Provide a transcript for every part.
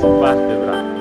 su parte brava.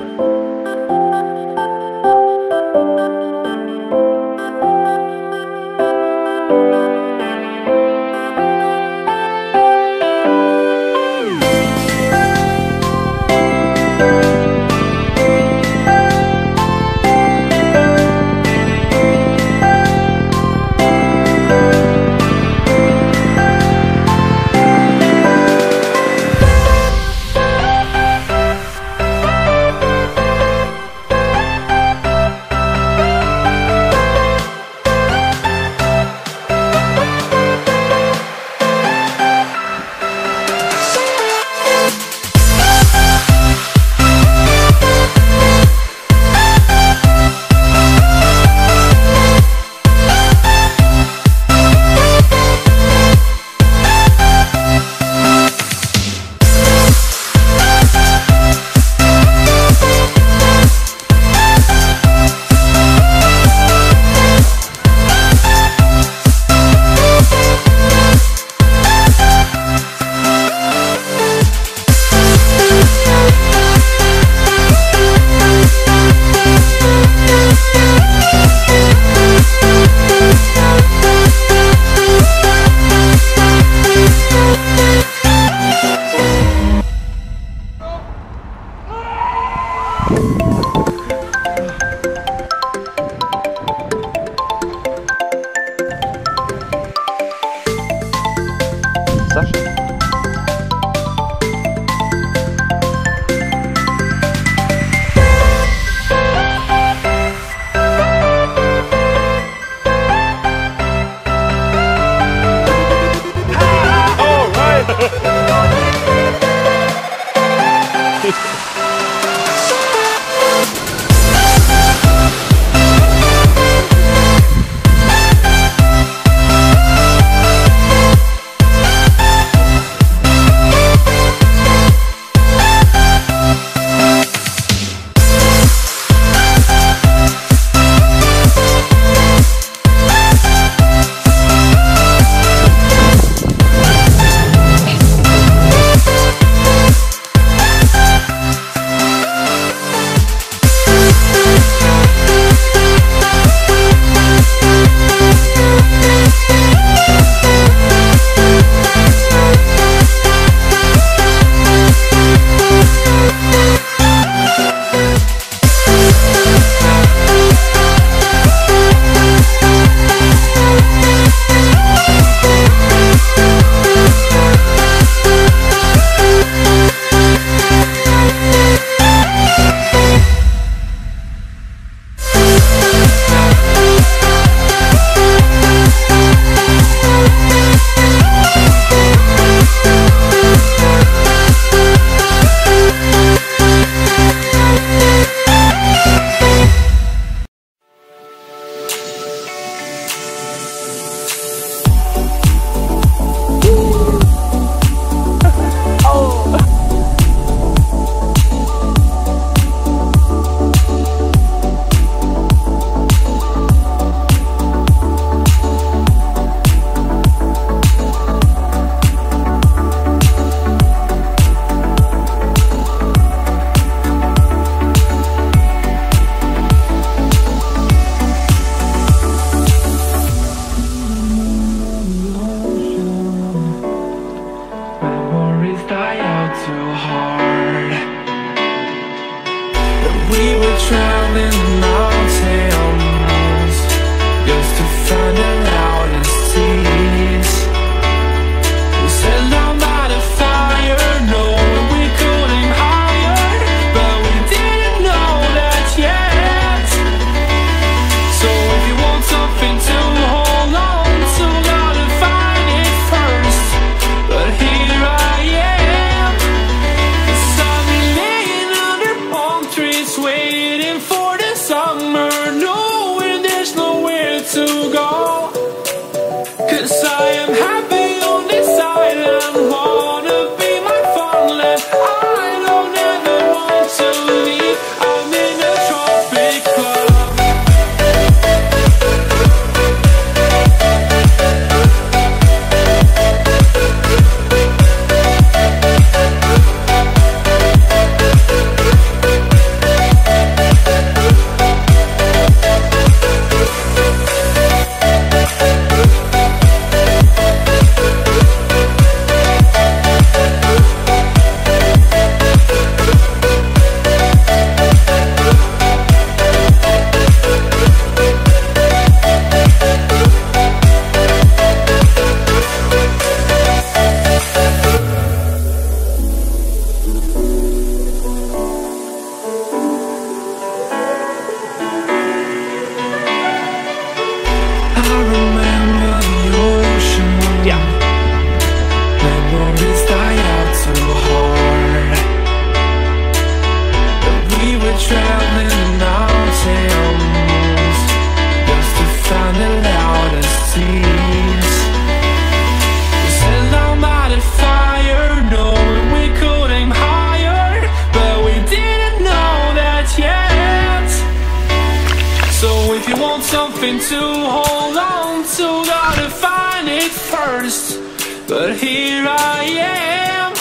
trying to hold on to, gotta find it first. But here I am,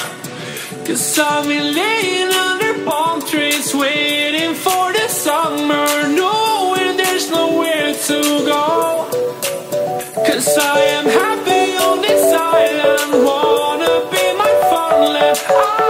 'cause I've been laying under palm trees, waiting for the summer, knowing there's nowhere to go. 'Cause I am happy on this island, wanna be my fun left.